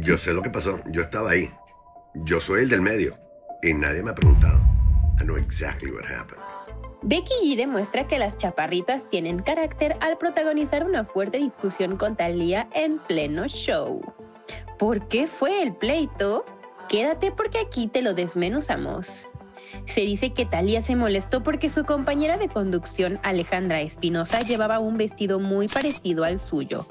Yo sé lo que pasó. Yo estaba ahí. Yo soy el del medio. Y nadie me ha preguntado. I know exactly what happened. Becky G demuestra que las chaparritas tienen carácter al protagonizar una fuerte discusión con Thalía en pleno show. ¿Por qué fue el pleito? Quédate porque aquí te lo desmenuzamos. Se dice que Thalía se molestó porque su compañera de conducción, Alejandra Espinoza, llevaba un vestido muy parecido al suyo.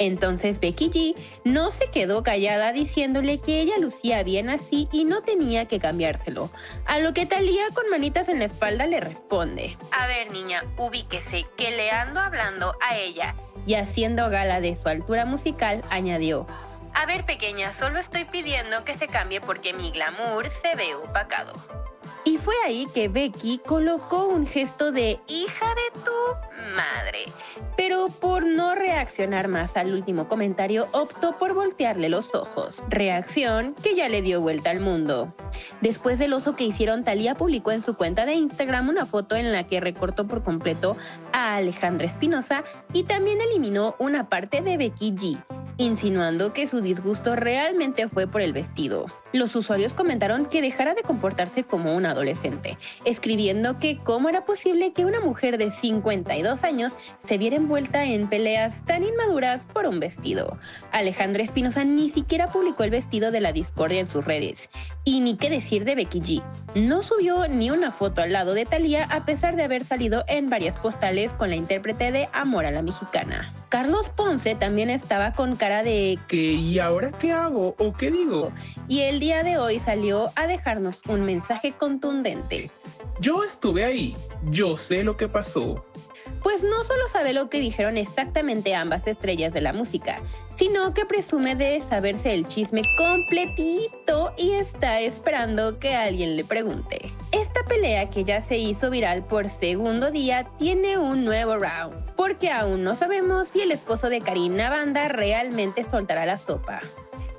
Entonces Becky G no se quedó callada diciéndole que ella lucía bien así y no tenía que cambiárselo. A lo que Thalía con manitas en la espalda le responde: a ver niña, ubíquese, que le ando hablando a ella. Y haciendo gala de su altura musical, añadió: a ver pequeña, solo estoy pidiendo que se cambie porque mi glamour se ve opacado. Y fue ahí que Becky colocó un gesto de hija de tu madre. Pero por no reaccionar más al último comentario, optó por voltearle los ojos. Reacción que ya le dio vuelta al mundo. Después del oso que hicieron, Thalía publicó en su cuenta de Instagram una foto en la que recortó por completo a Alejandra Espinoza y también eliminó una parte de Becky G, insinuando que su disgusto realmente fue por el vestido. Los usuarios comentaron que dejara de comportarse como un adolescente, escribiendo que cómo era posible que una mujer de 52 años se viera envuelta en peleas tan inmaduras por un vestido. Alejandra Espinoza ni siquiera publicó el vestido de la discordia en sus redes. Y ni qué decir de Becky G. No subió ni una foto al lado de Thalía a pesar de haber salido en varias postales con la intérprete de Amor a la Mexicana. Carlos Ponce también estaba con cara de ¿qué? ¿Y ahora qué hago o qué digo? Y el día de hoy salió a dejarnos un mensaje contundente. Yo estuve ahí, yo sé lo que pasó. Pues no solo sabe lo que dijeron exactamente ambas estrellas de la música, sino que presume de saberse el chisme completito y está esperando que alguien le pregunte. Esta pelea, que ya se hizo viral por segundo día, tiene un nuevo round, porque aún no sabemos si el esposo de Karina Banda realmente soltará la sopa.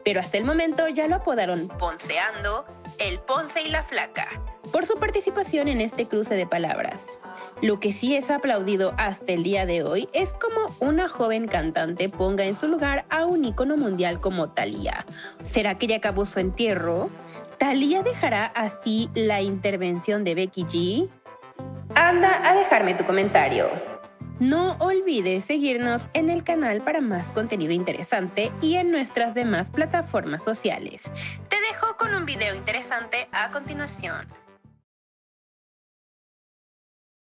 Pero hasta el momento ya lo apodaron Ponceando, el Ponce y la Flaca, por su participación en este cruce de palabras. Lo que sí es aplaudido hasta el día de hoy es como una joven cantante ponga en su lugar a un ícono mundial como Thalía. ¿Será que ya acabó su entierro? ¿Thalía dejará así la intervención de Becky G? Anda a dejarme tu comentario. No olvides seguirnos en el canal para más contenido interesante y en nuestras demás plataformas sociales. Te dejo con un video interesante a continuación.